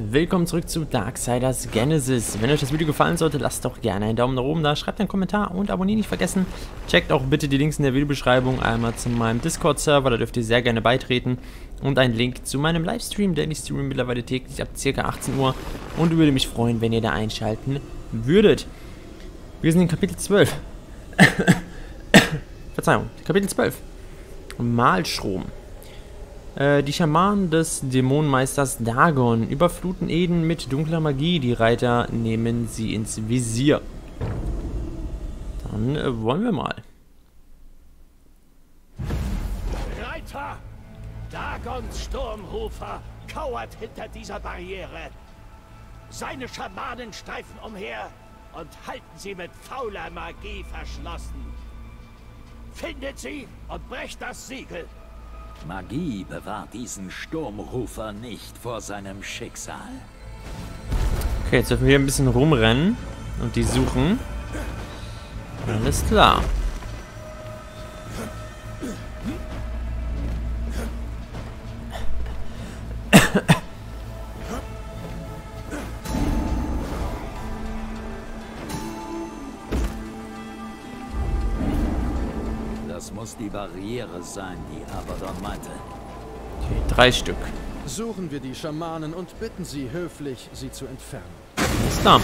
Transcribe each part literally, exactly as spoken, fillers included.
Willkommen zurück zu Darksiders Genesis. Wenn euch das Video gefallen sollte, lasst doch gerne einen Daumen nach oben da, schreibt einen Kommentar und abonniert nicht vergessen. Checkt auch bitte die Links in der Videobeschreibung einmal zu meinem Discord-Server, da dürft ihr sehr gerne beitreten. Und einen Link zu meinem Livestream, denn ich streame mittlerweile täglich ab ca. achtzehn Uhr und würde mich freuen, wenn ihr da einschalten würdet. Wir sind in Kapitel zwölf. Verzeihung, Kapitel zwölf. Malschrom. Die Schamanen des Dämonenmeisters Dagon überfluten Eden mit dunkler Magie. Die Reiter nehmen sie ins Visier. Dann äh, wollen wir mal. Reiter! Dagons Sturmrufer kauert hinter dieser Barriere. Seine Schamanen streifen umher und halten sie mit fauler Magie verschlossen. Findet sie und brecht das Siegel. Magie bewahrt diesen Sturmrufer nicht vor seinem Schicksal. Okay, jetzt dürfen wir hier ein bisschen rumrennen und die suchen. Alles klar. Die Barriere sein, die Abaddon meinte. Okay, drei Stück. Suchen wir die Schamanen und bitten sie höflich, sie zu entfernen. Ist da.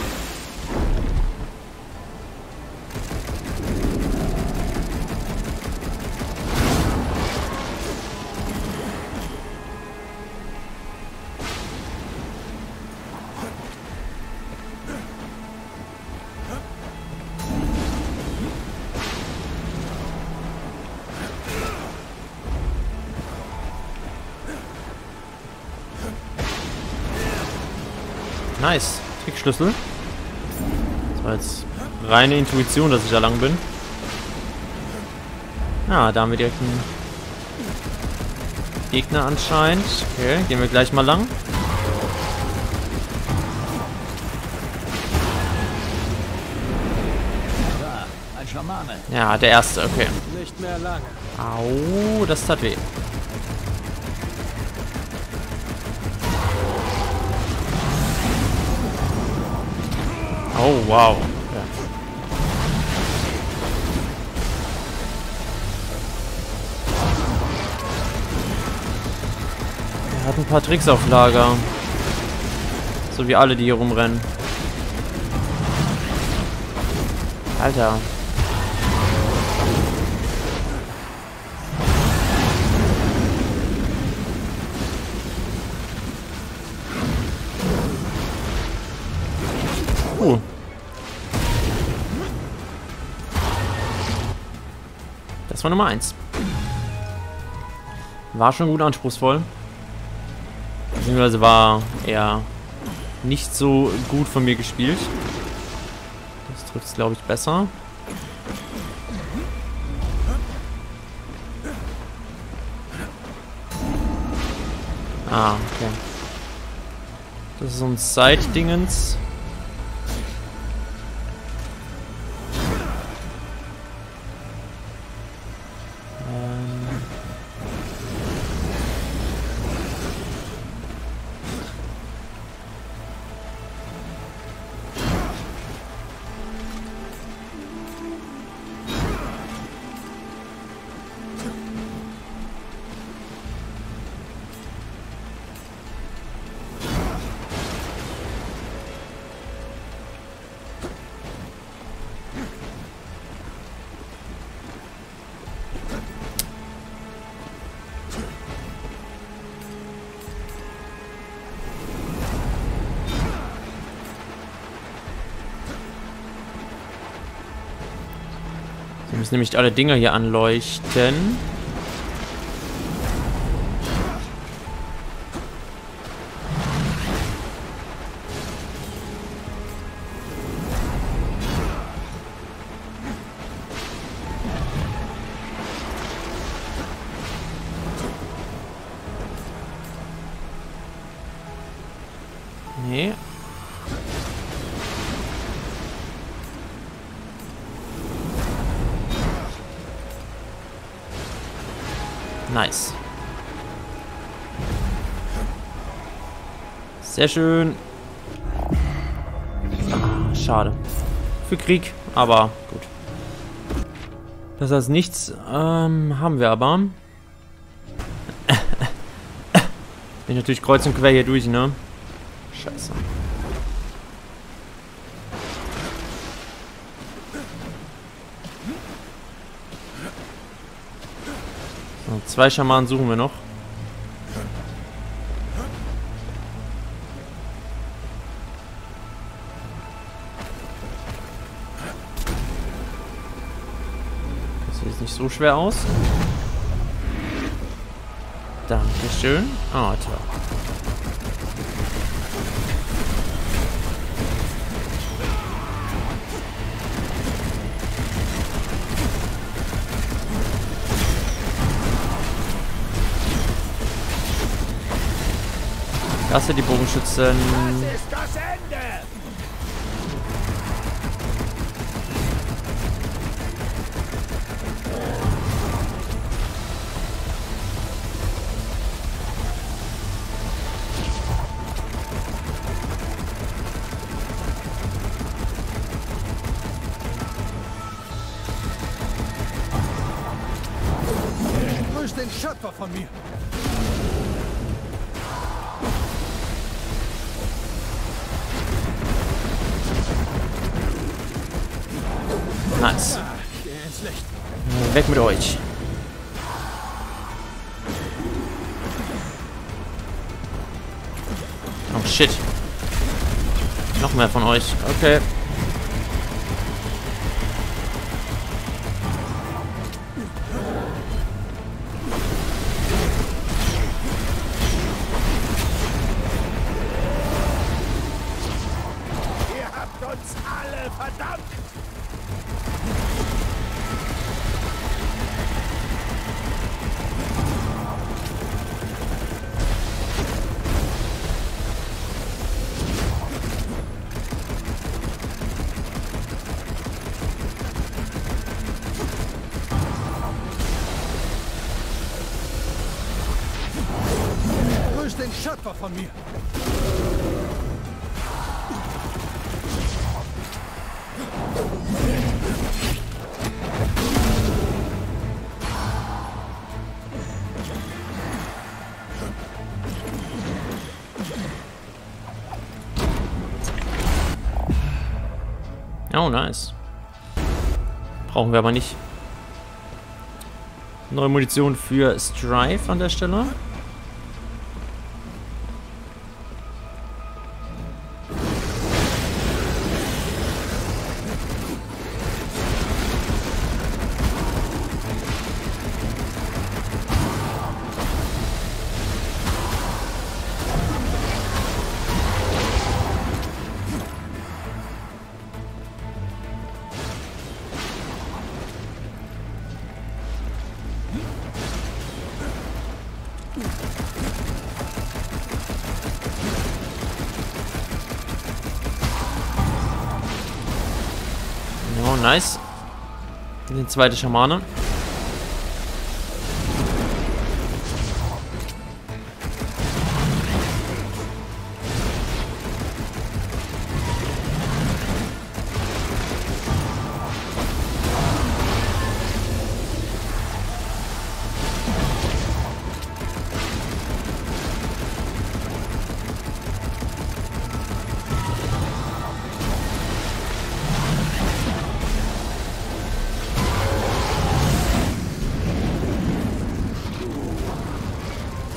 Nice. Trickschlüssel. Das war jetzt reine Intuition, dass ich da lang bin. Ah, da haben wir direkt einen Gegner anscheinend. Okay, gehen wir gleich mal lang. Ja, der erste, okay. Au, das tat weh. Oh, wow. Ja. Er hat ein paar Tricks auf Lager. So wie alle, die hier rumrennen. Alter. Uh. Das war Nummer eins. War schon gut anspruchsvoll. Beziehungsweise war eher nicht so gut von mir gespielt. Das trifft es, glaube ich, besser. Ah, okay. Das ist so ein Side-Dingens. Wir müssen nämlich alle Dinger hier anleuchten. Nee. Nice. Sehr schön. Ah, schade. Für Krieg, aber gut. Das heißt nichts. Ähm, haben wir aber. Bin natürlich kreuz und quer hier durch, ne? Scheiße. So, zwei Schamanen suchen wir noch. Das sieht jetzt nicht so schwer aus. Dankeschön. Ah, oh, toll. Das sind die Bogenschützen. Das ist das Ende. Grüß den Schöpfer von mir. Nice. Weg mit euch. Oh shit. Noch mehr von euch. Okay. Ihr habt uns alle verdammt. Den Schöpfer von mir. Oh, nice. Brauchen wir aber nicht. Neue Munition für Strife an der Stelle. Oh, nice. Die zweite Schamane.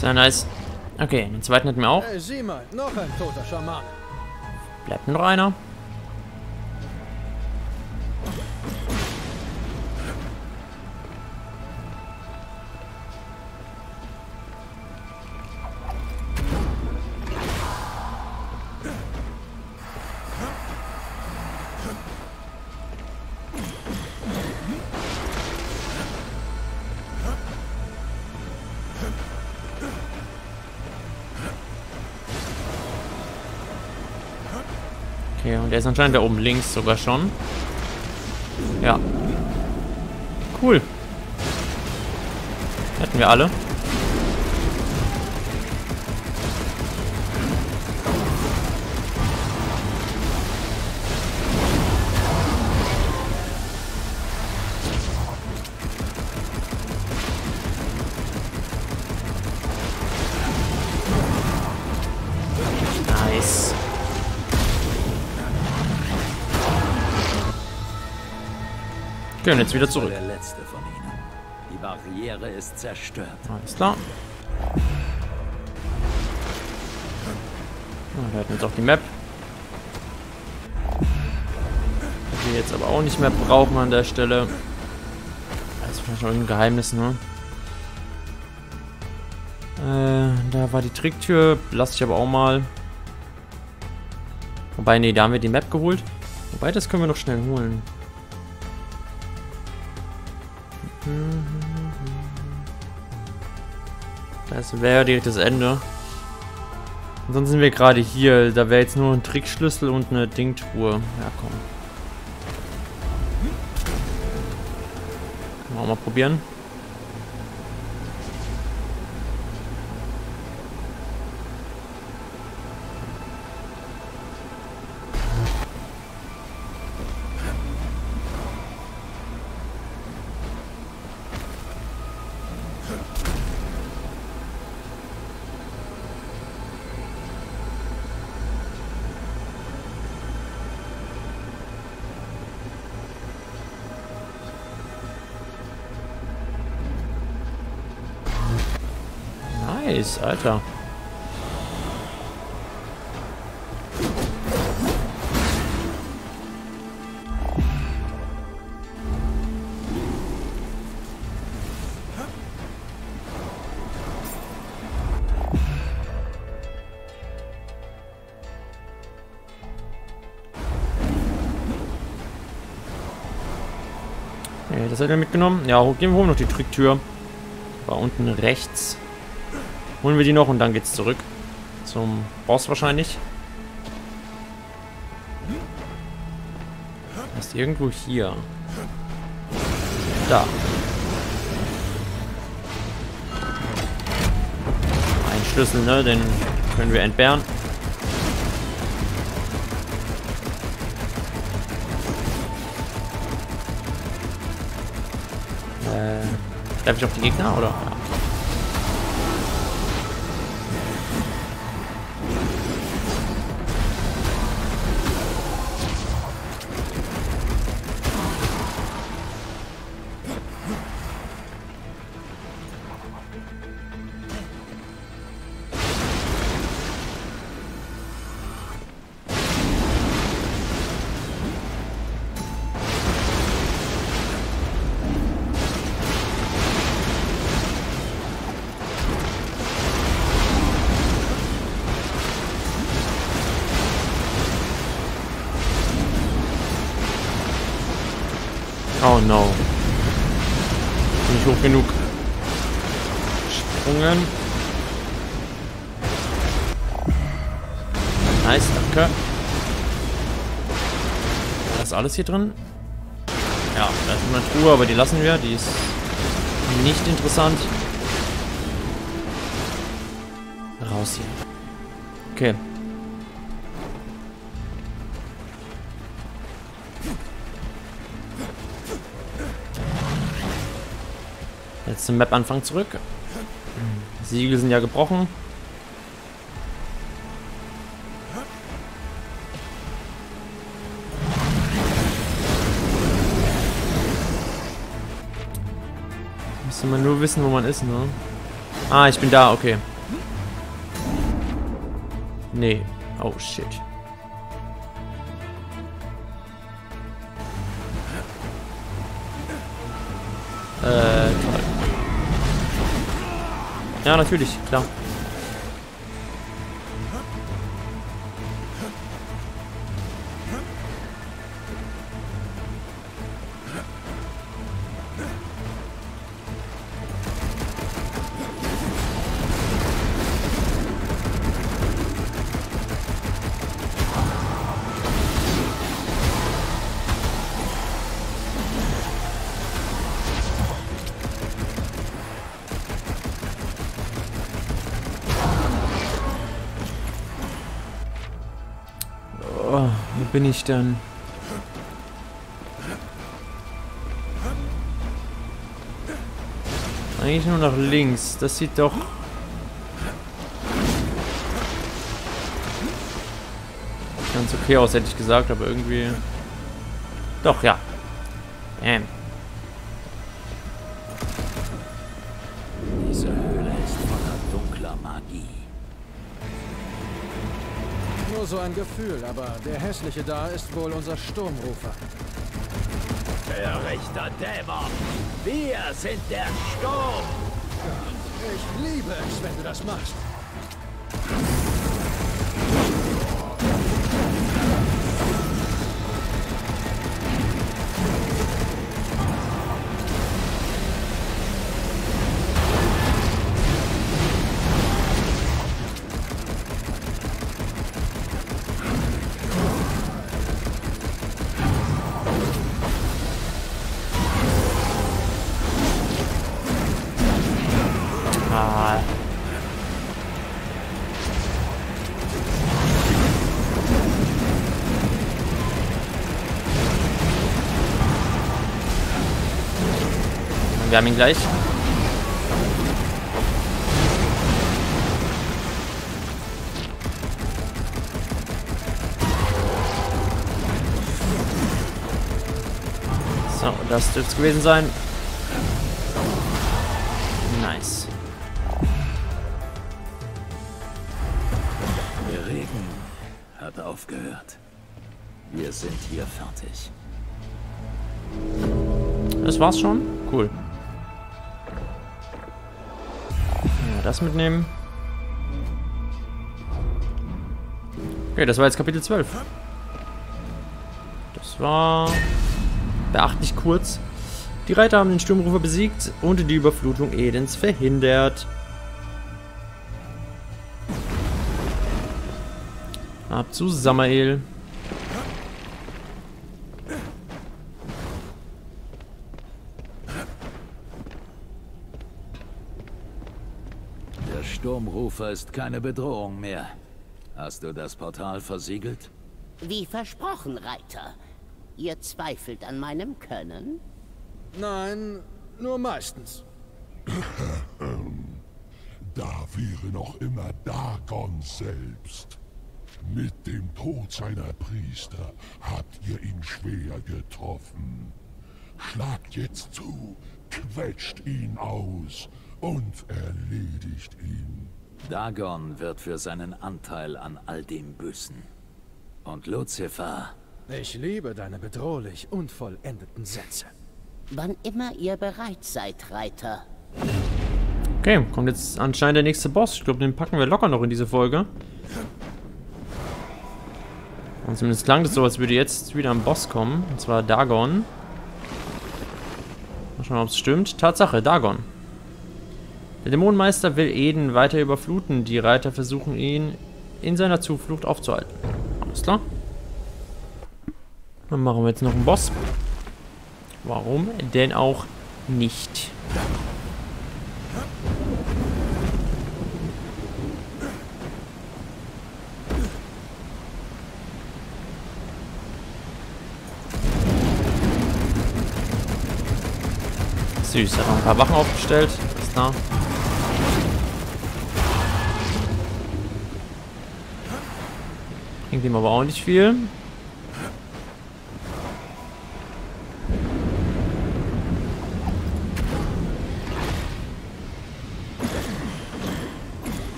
Sehr nice. Okay, den zweiten hatten wir auch. Hey, sieh mal, noch ein toter Schamane. Bleibt nur einer. Okay, und der ist anscheinend da oben links sogar schon. Ja. Cool. Hätten wir alle. Nice. Können jetzt wieder zurück. Der letzte von ihnen. Die Barriere ist zerstört. Alles klar. Wir hatten jetzt auch die Map. Die wir jetzt aber auch nicht mehr brauchen an der Stelle. Das ist vielleicht noch ein Geheimnis, ne? Äh, da war die Tricktür. Lasse ich aber auch mal. Wobei, ne, da haben wir die Map geholt. Wobei, das können wir noch schnell holen. Das wäre direkt das Ende. Und sonst sind wir gerade hier. Da wäre jetzt nur ein Trickschlüssel und eine Dingtruhe. Ja, komm. Können wir auch mal probieren. Alter. Hey, das hat er mitgenommen. Ja, gehen wir hoch noch die Tricktür. Da unten rechts. Holen wir die noch und dann geht's zurück zum Boss wahrscheinlich. Das ist irgendwo hier. Da. Ein Schlüssel, ne? Den können wir entbehren. Äh, darf ich auf die Gegner, oder? Ja. Oh no. Bin ich hoch genug. Sprungen. Nice, danke. Ist alles hier drin? Ja, da ist eine Truhe, aber die lassen wir. Die ist nicht interessant. Raus hier. Okay. Jetzt zum Map-Anfang zurück. Die Siegel sind ja gebrochen. Müsste man nur wissen, wo man ist, ne? Ah, ich bin da, okay. Nee. Oh, shit. Äh, toll. Ja, natürlich, klar. Bin ich dann? Eigentlich nur nach links. Das sieht doch... ganz okay aus, hätte ich gesagt, aber irgendwie... Doch, ja. Ähm. Diese Höhle ist voller dunkler Magie. Nur so ein Gefühl, aber der Hässliche da ist wohl unser Sturmrufer. Verrechter Dämon! Wir sind der Sturm! Ich liebe es, wenn du das machst. Wir haben ihn gleich. So, das dürfte es gewesen sein. Nice. Der Regen hat aufgehört. Wir sind hier fertig. Das war's schon? Cool. Das mitnehmen. Okay, das war jetzt Kapitel zwölf. Das war beachtlich kurz. Die Reiter haben den Sturmrufer besiegt und die Überflutung Edens verhindert. Ab zu Samael. Sturmrufer ist keine Bedrohung mehr. Hast du das Portal versiegelt? Wie versprochen, Reiter. Ihr zweifelt an meinem Können? Nein, nur meistens. Da wäre noch immer Dagon selbst. Mit dem Tod seiner Priester habt ihr ihn schwer getroffen. Schlagt jetzt zu, quetscht ihn aus. Und erledigt ihn. Dagon wird für seinen Anteil an all dem büßen. Und Lucifer... Ich liebe deine bedrohlich unvollendeten Sätze. Wann immer ihr bereit seid, Reiter. Okay, kommt jetzt anscheinend der nächste Boss. Ich glaube, den packen wir locker noch in diese Folge. Und zumindest klang das so, als würde jetzt wieder ein Boss kommen. Und zwar Dagon. Mal schauen, ob es stimmt. Tatsache, Dagon. Der Dämonenmeister will Eden weiter überfluten. Die Reiter versuchen ihn in seiner Zuflucht aufzuhalten. Alles klar. Dann machen wir jetzt noch einen Boss. Warum denn auch nicht? Süß, hat noch ein paar Wachen aufgestellt. Alles klar. Bringt ihm aber auch nicht viel.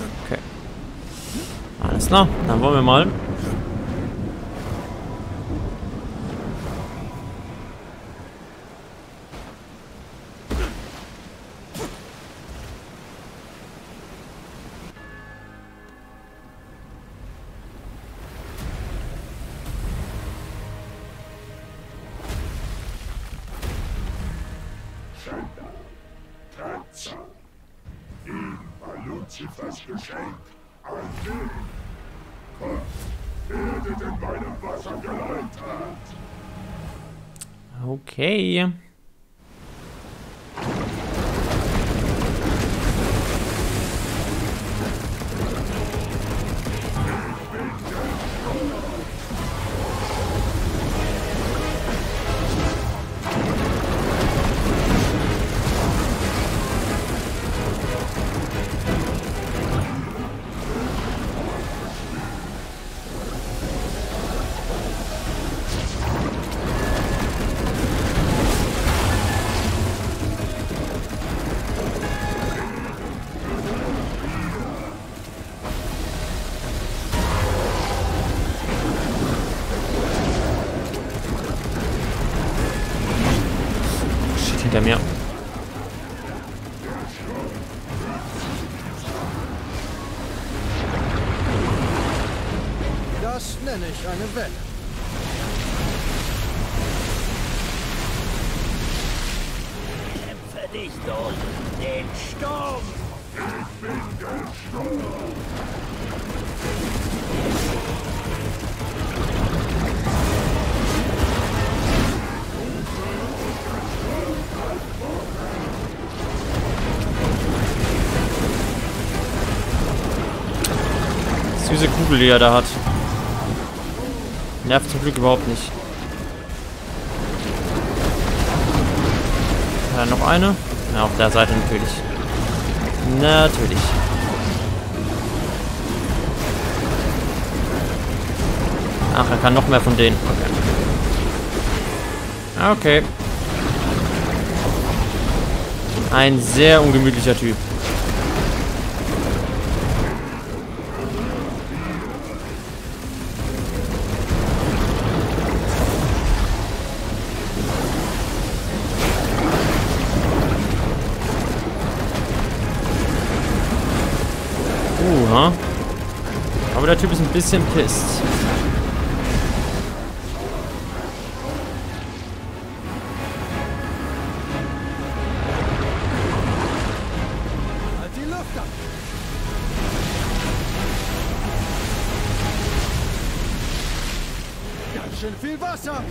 Okay. Alles klar, dann wollen wir mal. Okay. hinter mir. Das nenne ich eine Welle. Kämpfe dich doch den Sturm. Ich bin der Sturm. Süße Kugel, die er da hat. Nervt zum Glück überhaupt nicht. Ja, noch eine. Ja, auf der Seite natürlich. Natürlich. Ach, er kann noch mehr von denen. Okay. Okay. Ein sehr ungemütlicher Typ. Uh, aber der Typ ist ein bisschen pisst. Viel Wasser.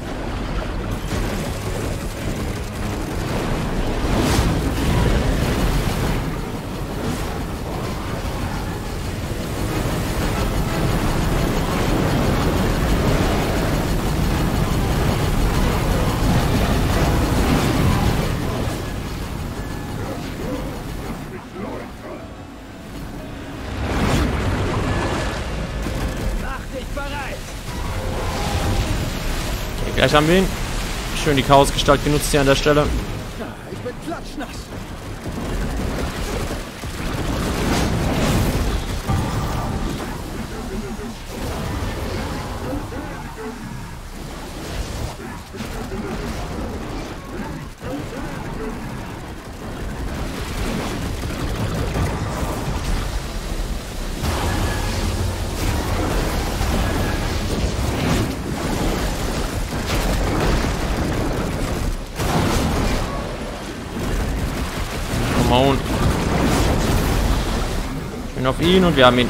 Gleich haben wir ihn. Schön die Chaosgestalt genutzt hier an der Stelle. Ich bin klatschnass. Ich bin auf ihn und wir haben ihn.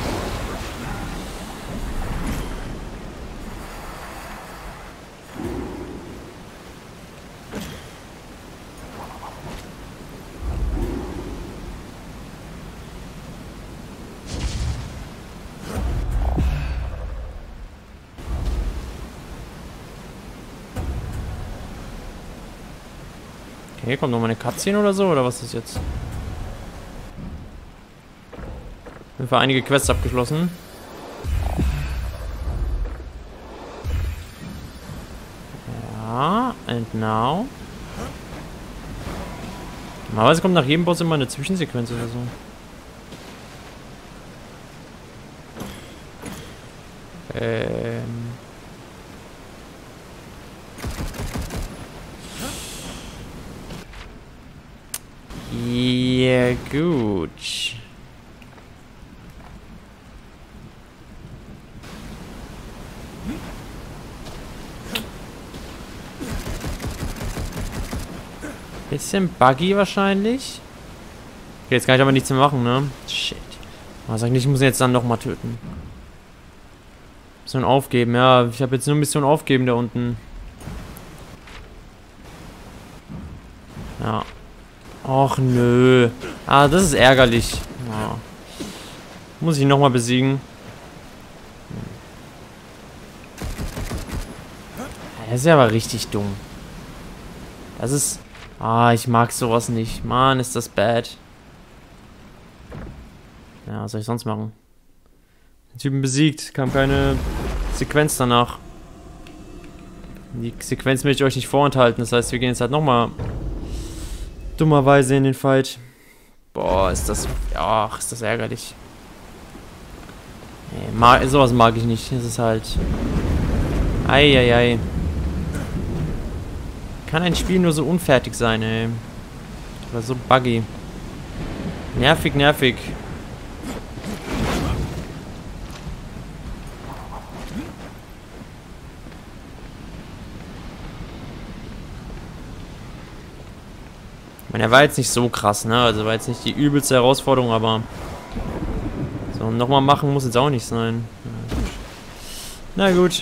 Okay, kommt noch mal eine Cutscene oder so, oder was ist jetzt? Wir haben einige Quests abgeschlossen. Ja, and now. Normalerweise kommt nach jedem Boss immer eine Zwischensequenz oder so. Ähm. Ja, gut. Bisschen buggy wahrscheinlich. Okay, jetzt kann ich aber nichts mehr machen, ne? Shit. Man sagt nicht, ich muss ihn jetzt dann nochmal töten. Mission aufgeben, ja. Ich habe jetzt nur Mission aufgeben da unten. Ja. Och, nö. Ah, das ist ärgerlich. Ja. Muss ich ihn nochmal besiegen. Das ist ja aber richtig dumm. Das ist... Ah, ich mag sowas nicht. Mann, ist das bad. Ja, was soll ich sonst machen? Den Typen besiegt. Kam keine Sequenz danach. Die Sequenz will ich euch nicht vorenthalten. Das heißt, wir gehen jetzt halt nochmal dummerweise in den Fight. Boah, ist das... Ach, ist das ärgerlich. Nee, mag, sowas mag ich nicht. Das ist halt... Eieiei. Ei, ei. Kann ein Spiel nur so unfertig sein, ey. War so buggy. Nervig, nervig. Ich meine, er war jetzt nicht so krass, ne? Also war jetzt nicht die übelste Herausforderung, aber so nochmal machen muss jetzt auch nicht sein. Na gut.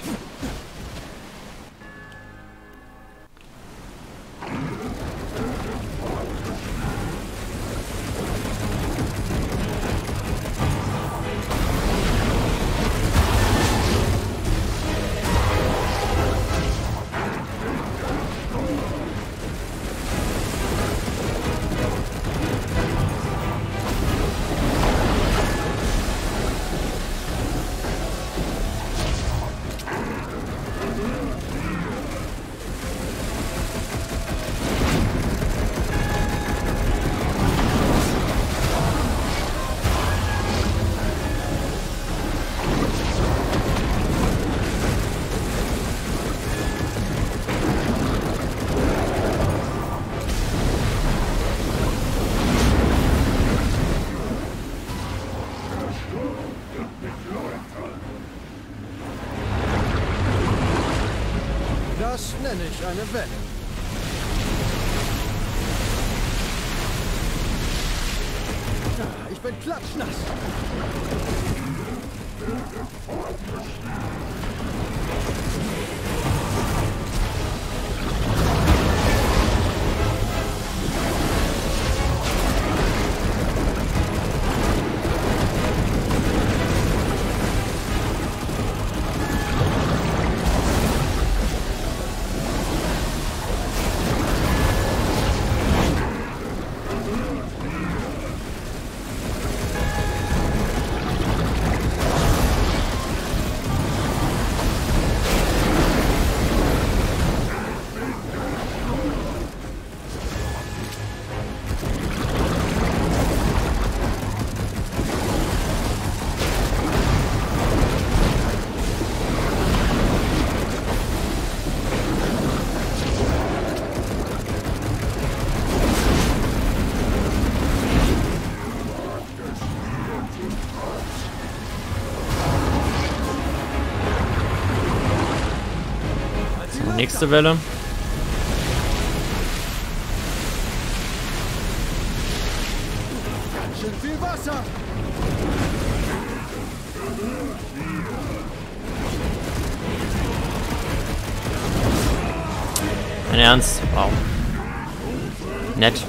Das nenne ich eine Welle. Ich bin klatschnass. Nächste Welle. Ganz schön viel Wasser. Mein Ernst? Wow. Nett.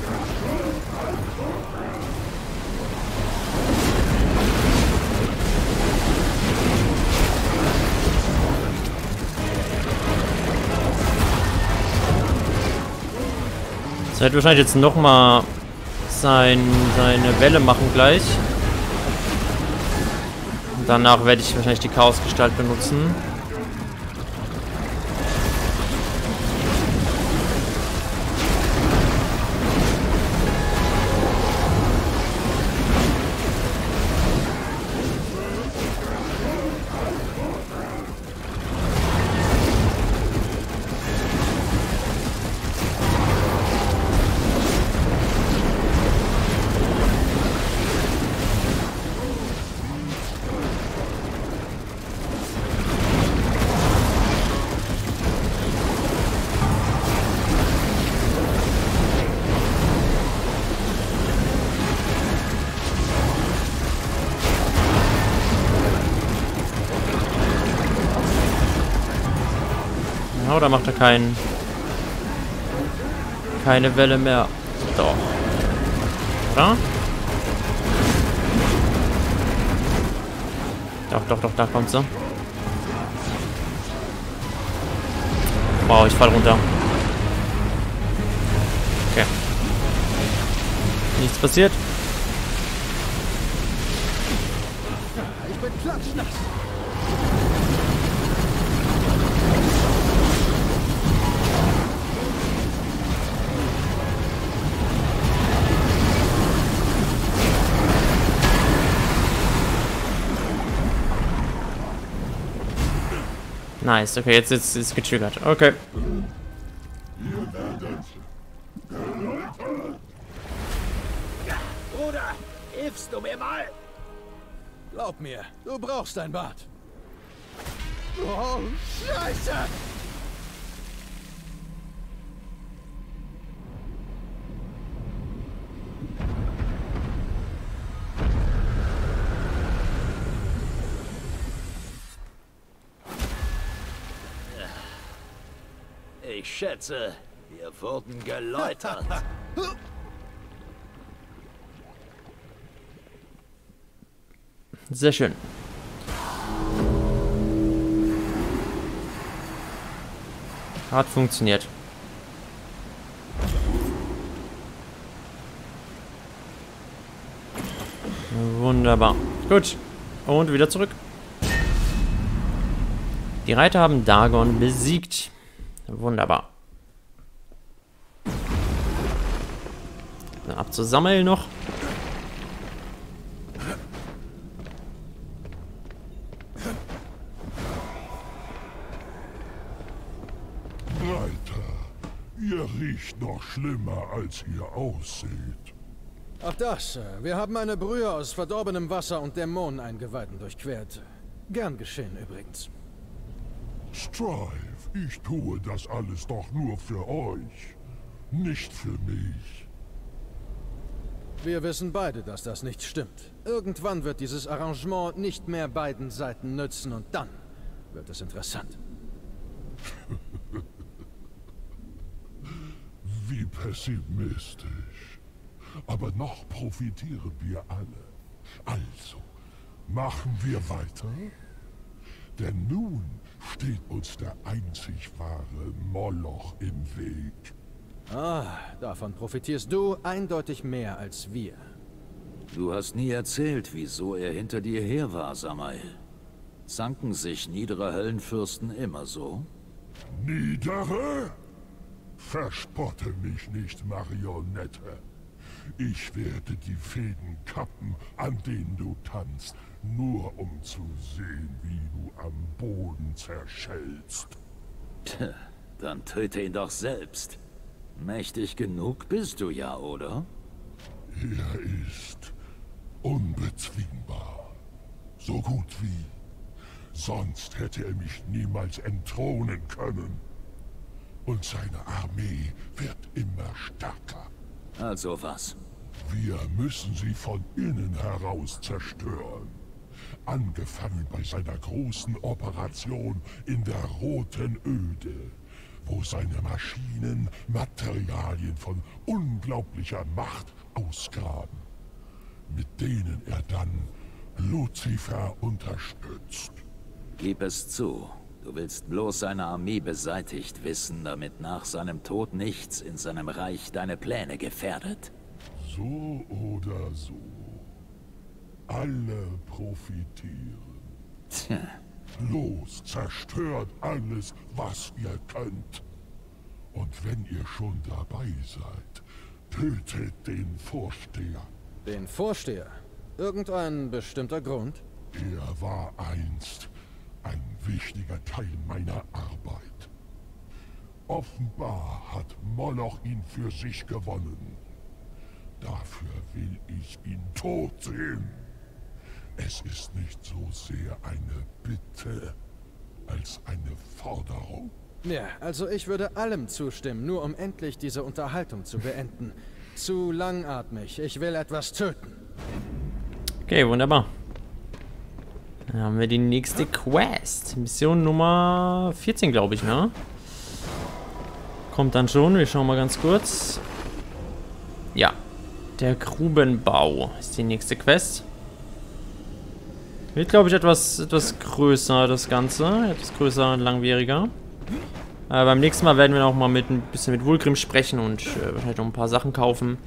Er wird wahrscheinlich jetzt nochmal sein, seine Welle machen gleich. Und danach werde ich wahrscheinlich die Chaosgestalt benutzen. Oder macht er keinen keine Welle mehr? Doch. Oder? Doch, doch, doch, da kommt sie. Wow, ich fall runter. Okay. Nichts passiert. Ich bin klatschnass. Nice, okay, jetzt ist es getriggert. Okay. Sagst du mir mal? Glaub mir, du brauchst ein Bad. Oh, Scheiße! Ich schätze, wir wurden geläutert. Sehr schön. Hat funktioniert. Wunderbar. Gut. Und wieder zurück. Die Reiter haben Dagon besiegt. Wunderbar. Na, ab zu Samael noch. Reiter, ihr riecht noch schlimmer, als ihr aussieht. Ach das, wir haben eine Brühe aus verdorbenem Wasser und Dämonen-Eingeweiden durchquert. Gern geschehen übrigens. Strife. Ich tue das alles doch nur für euch, nicht für mich. Wir wissen beide, dass das nicht stimmt. Irgendwann wird dieses Arrangement nicht mehr beiden Seiten nützen und dann wird es interessant. Wie pessimistisch. Aber noch profitieren wir alle. Also, machen wir weiter? Denn nun steht uns der einzig wahre Moloch im Weg. Ah, davon profitierst du eindeutig mehr als wir. Du hast nie erzählt, wieso er hinter dir her war, Samael. Zanken sich niedere Höllenfürsten immer so? Niedere? Verspotte mich nicht, Marionette. Ich werde die Fäden kappen, an denen du tanzt, nur um zu sehen, wie du am Boden zerschellst. Tja, dann töte ihn doch selbst. Mächtig genug bist du ja, oder? Er ist unbezwingbar. So gut wie. Sonst hätte er mich niemals entthronen können. Und seine Armee wird immer stärker. Also was? Wir müssen sie von innen heraus zerstören. Angefangen bei seiner großen Operation in der Roten Öde, wo seine Maschinen Materialien von unglaublicher Macht ausgraben, mit denen er dann Lucifer unterstützt. Gib es zu, du willst bloß seine Armee beseitigt wissen, damit nach seinem Tod nichts in seinem Reich deine Pläne gefährdet. So oder so. Alle profitieren. Tja. Los, zerstört alles, was ihr könnt. Und wenn ihr schon dabei seid, tötet den Vorsteher. Den Vorsteher? Irgendein bestimmter Grund? Er war einst ein wichtiger Teil meiner Arbeit. Offenbar hat Moloch ihn für sich gewonnen. Dafür will ich ihn tot sehen. Es ist nicht so sehr eine Bitte, als eine Forderung. Ja, also ich würde allem zustimmen, nur um endlich diese Unterhaltung zu beenden. Zu langatmig, ich will etwas töten. Okay, wunderbar. Dann haben wir die nächste Quest. Mission Nummer vierzehn, glaube ich, ne? Kommt dann schon, wir schauen mal ganz kurz. Ja, der Grubenbau ist die nächste Quest. Wird, glaube ich, etwas, etwas größer, das Ganze. Etwas größer und langwieriger. Aber beim nächsten Mal werden wir auch mal mit, ein bisschen mit Wulgrim sprechen und äh, wahrscheinlich noch ein paar Sachen kaufen.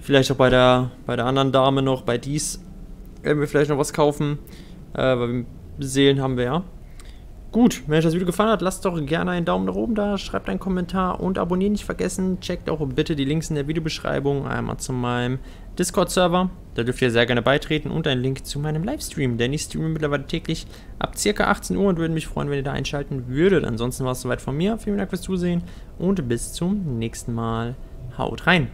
Vielleicht auch bei der, bei der anderen Dame noch, bei dies werden wir vielleicht noch was kaufen. Äh, weil Seelen haben wir ja. Gut, wenn euch das Video gefallen hat, lasst doch gerne einen Daumen nach oben da, schreibt einen Kommentar und abonnieren nicht vergessen. Checkt auch bitte die Links in der Videobeschreibung, einmal zu meinem Discord-Server, da dürft ihr sehr gerne beitreten und einen Link zu meinem Livestream, denn ich streame mittlerweile täglich ab ca. achtzehn Uhr und würde mich freuen, wenn ihr da einschalten würdet. Ansonsten war es soweit von mir, vielen Dank fürs Zusehen und bis zum nächsten Mal. Haut rein!